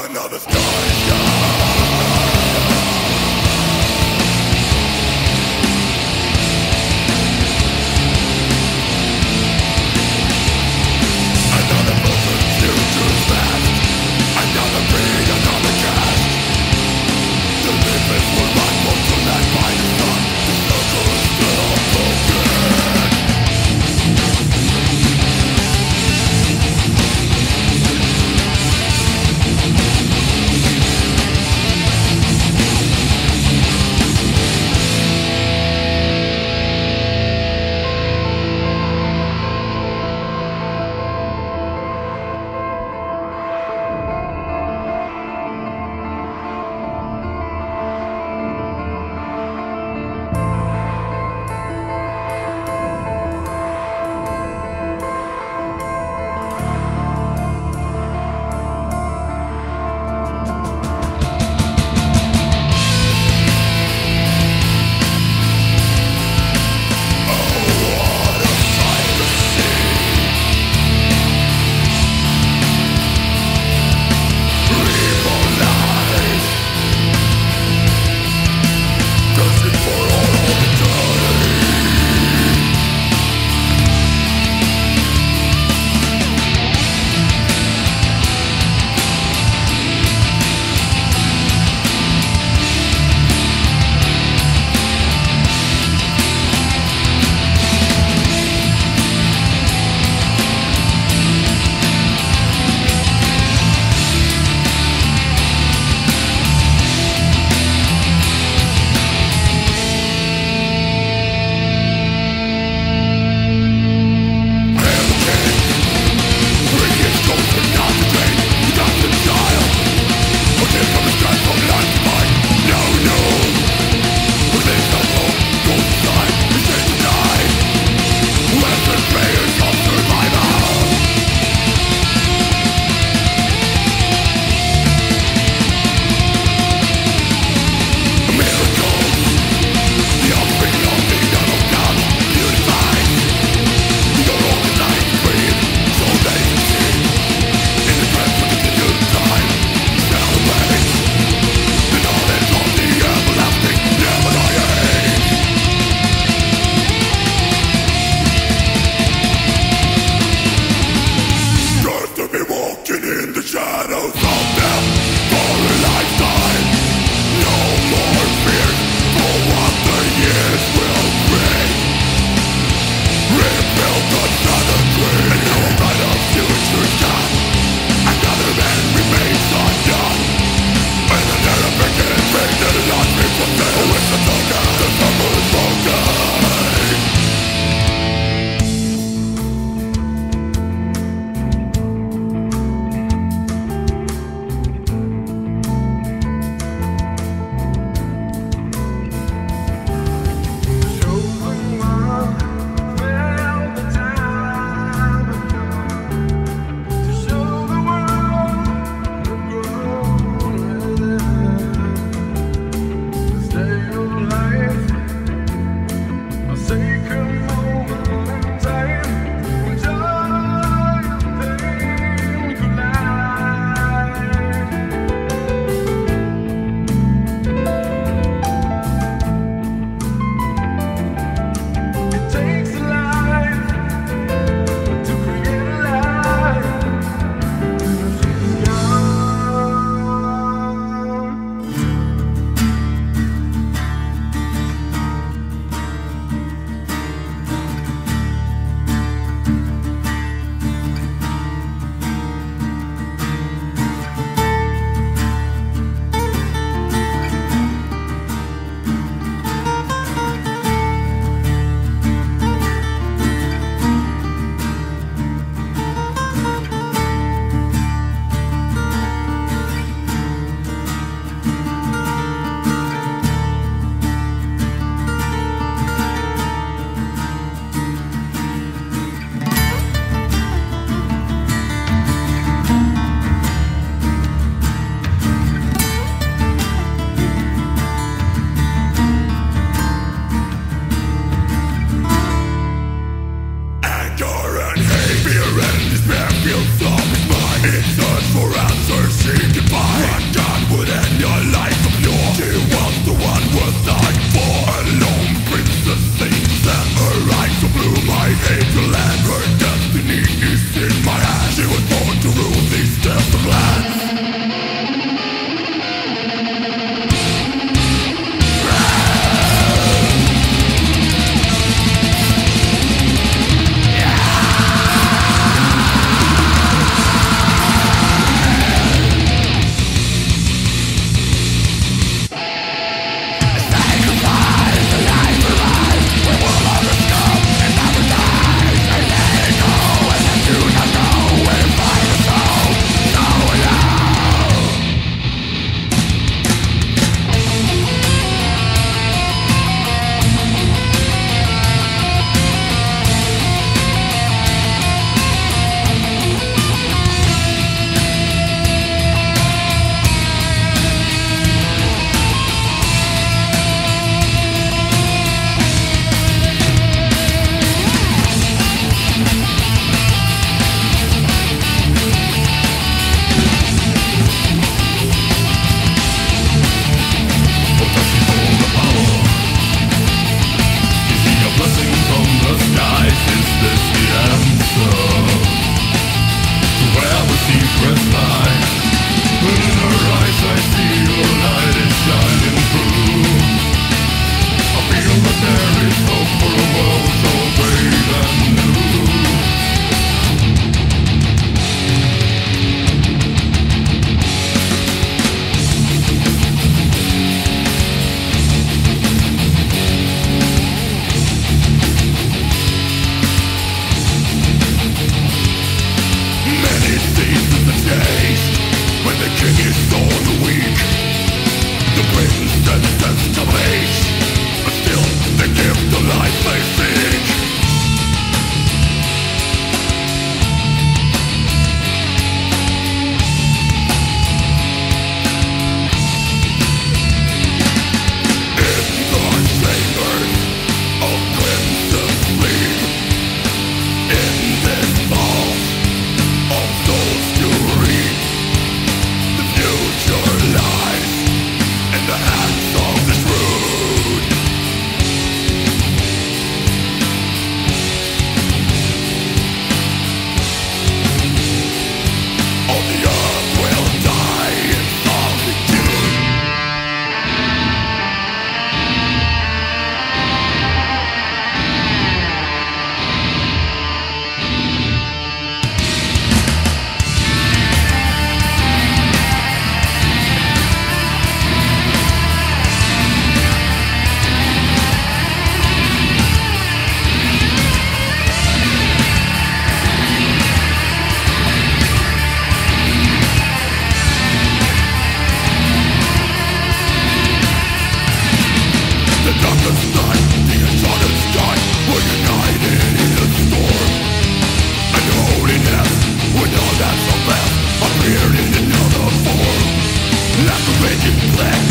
Another star is gone. Black.